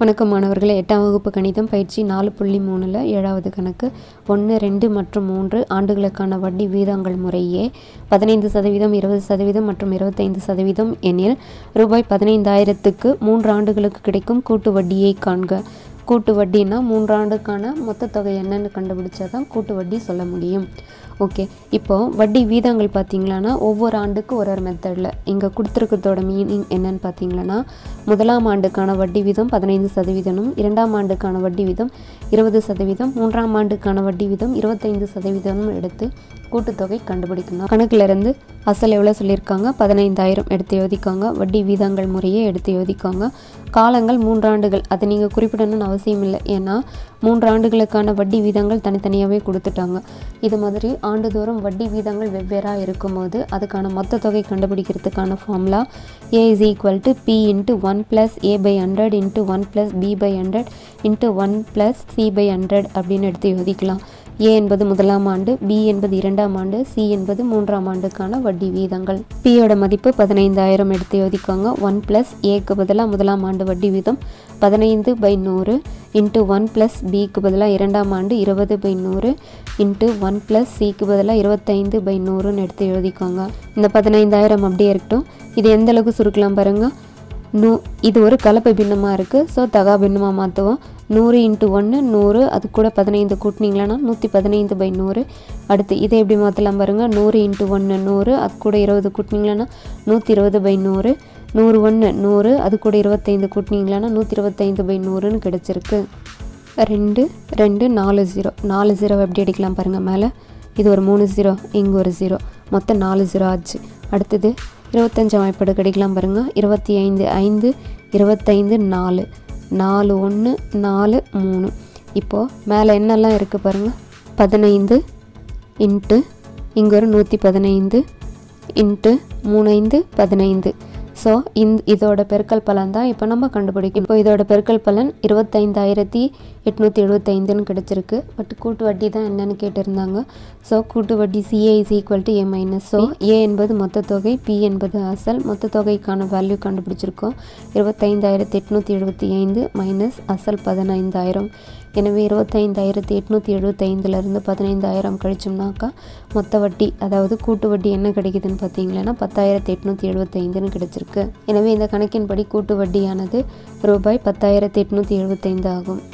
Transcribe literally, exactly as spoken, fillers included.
வணக்கம் மாணவர்களே, எட்டாம் வகுப்பு கணிதம் பயிற்சி நான்கு புள்ளி மூன்று ஏழாவது கணக்கு ஒன்று, இரண்டு மற்றும் மூன்று ஆண்டுகளுக்கான வட்டி வீதங்கள் முறையே பதினைந்து சதவீதம், இருபது சதவீதம் மற்றும் இருபத்தைந்து சதவீதம் எனில் ரூபாய் பதினைந்தாயிரத்துக்கு மூன்று ஆண்டுகளுக்கு கிடைக்கும் கூட்டு வட்டியை காண்க. கூட்டு வட்டினா மூன்று ஆண்டுக்கான மொத்த தொகை என்னன்னு கண்டுபிடிச்சா தான் கூட்டு வட்டி சொல்ல முடியும். ஓகே, இப்போது வட்டி வீதங்கள் பார்த்திங்களான்னா ஒவ்வொரு ஆண்டுக்கு ஒரு ஒரு மெத்தடில் இங்கே கொடுத்துருக்கிறதோட மீனிங் என்னன்னு பார்த்திங்கன்னா, முதலாம் ஆண்டுக்கான வட்டி வீதம் பதினைந்து சதவீதமும் இரண்டாம் ஆண்டுக்கான வட்டி வீதம் இருபது சதவீதம் மூன்றாம் ஆண்டுக்கான வட்டி வீதம் இருபத்தைந்து சதவீதமும் எடுத்து கூட்டுத்தொகை கண்டுபிடிக்கணும். கணக்கிலிருந்து அசல் எவ்வளோ சொல்லியிருக்காங்க, பதினைந்தாயிரம் எடுத்து யோதிக்காங்க. வட்டி வீதங்கள் முறையே எடுத்து யோதிக்காங்க. காலங்கள் மூன்றாண்டுகள், அதை நீங்கள் குறிப்பிடணும்னு அவசியம் இல்லை, ஏன்னா மூன்று ஆண்டுகளுக்கான வட்டி வீதங்கள் தனித்தனியாகவே கொடுத்துட்டாங்க. இது மாதிரி ஆண்டுதோறும் வட்டி வீதங்கள் வெவ்வேறாக இருக்கும்போது அதுக்கான மொத்த தொகை கண்டுபிடிக்கிறதுக்கான formula A is equal to P into one plus A by hundred into one plus B by hundred into one plus C by hundred அப்படின்னு எடுத்து யோசிக்கலாம். ஏ என்பது முதலாம் ஆண்டு, பி என்பது இரண்டாம் ஆண்டு, சி என்பது மூன்றாம் ஆண்டுக்கான வட்டி வீதங்கள். பியோட மதிப்பு பதினைந்தாயிரம் எடுத்து யோசிக்காங்க. ஒன் ப்ளஸ் ஏக்கு பதிலாக முதலாம் ஆண்டு வட்டி வீதம் பதினைந்து பை நூறு இன்ட்டு ஒன் ப்ளஸ் பிக்கு பதிலாக இரண்டாம் ஆண்டு இருபது பை நூறு இன்ட்டு ஒன் ப்ளஸ் சிக்கு பதிலாக இருபத்தைந்து பை நூறுன்னு எடுத்து யோசிக்காங்க. இந்த பதினைந்தாயிரம் அப்படியே இருக்கட்டும். இது எந்த அளவுக்கு சுருக்கலாம் பாருங்கள். நூ இது ஒரு கலப்பு பின்னமாக இருக்குது, ஸோ தகா பின்னமாக மாற்றுவோம். நூறு இன்ட்டு ஒன்று நூறு, அது கூட பதினைந்து கூட்டினீங்களா நூற்றி பதினைந்து பை நூறு. அடுத்து இதை எப்படி மாற்றலாம் பாருங்கள். நூறு இன்ட்டு ஒன்று நூறு, அது கூட இருபது கூட்டினீங்களா நூற்றி இருபது பை நூறு. நூறு ஒன்று நூறு, அது கூட இருபத்தைந்து கூட்டினீங்களா நூற்றி இருபத்தைந்து பை நூறுன்னு கிடச்சிருக்கு. ரெண்டு ரெண்டு நாலு ஜீரோ, நாலு ஜீரோ எப்படி அடிக்கலாம் பாருங்கள். மேலே இது ஒரு மூணு ஜீரோ, இங்கே ஒரு ஜீரோ, மொத்தம் நாலு ஜீரோ ஆச்சு. அடுத்தது இருபத்தஞ்சு வாய்ப்பாடு கிடைக்கலாம் பாருங்கள். இருபத்தி ஐந்து ஐந்து, இருபத்தைந்து நாலு, நாலு ஒன்று நாலு மூணு. இப்போது மேலே என்னெல்லாம் இருக்குது பாருங்கள். பதினைந்து இன்ட்டு இங்கே ஒரு நூற்றி பதினைந்து இன்ட்டு மூணைந்து பதினைந்து. ஸோ இந்த இதோட பெருக்கல் பலன் தான் இப்போ நம்ம கண்டுபிடிக்கும். இப்போ இதோட பெருக்கல் பலன் இருபத்தைந்தாயிரத்தி எட்நூற்றி எழுபத்தைந்துன்னு கிடச்சிருக்கு. பட் கூட்டு வட்டி தான் என்னென்னு கேட்டிருந்தாங்க. ஸோ கூட்டு வட்டி CA is equal to A minus. So A என்பது மொத்த தொகை, பி என்பது அசல். மொத்த தொகைக்கான வேல்யூ கண்டுபிடிச்சிருக்கோம். இருபத்தைந்தாயிரத்தி எட்நூற்றி எழுபத்தி ஐந்து மைனஸ் அசல் பதினைந்தாயிரம். எனவே இருபத்தைந்தாயிரத்தி எட்நூற்றி எழுபத்தைந்துலேருந்து பதினைந்தாயிரம் கழிச்சோம்னாக்கா மொத்த வட்டி, அதாவது கூட்டு வட்டி என்ன கிடைக்குதுன்னு பார்த்தீங்கன்னா பத்தாயிரத்தி எட்நூற்றி எழுபத்தைந்துன்னு கிடச்சிருக்கு. எனவே இந்த கணக்கின்படி கூட்டு வட்டியானது ரூபாய் பத்தாயிரத்தி எட்நூற்றி எழுபத்தைந்து ஆகும்.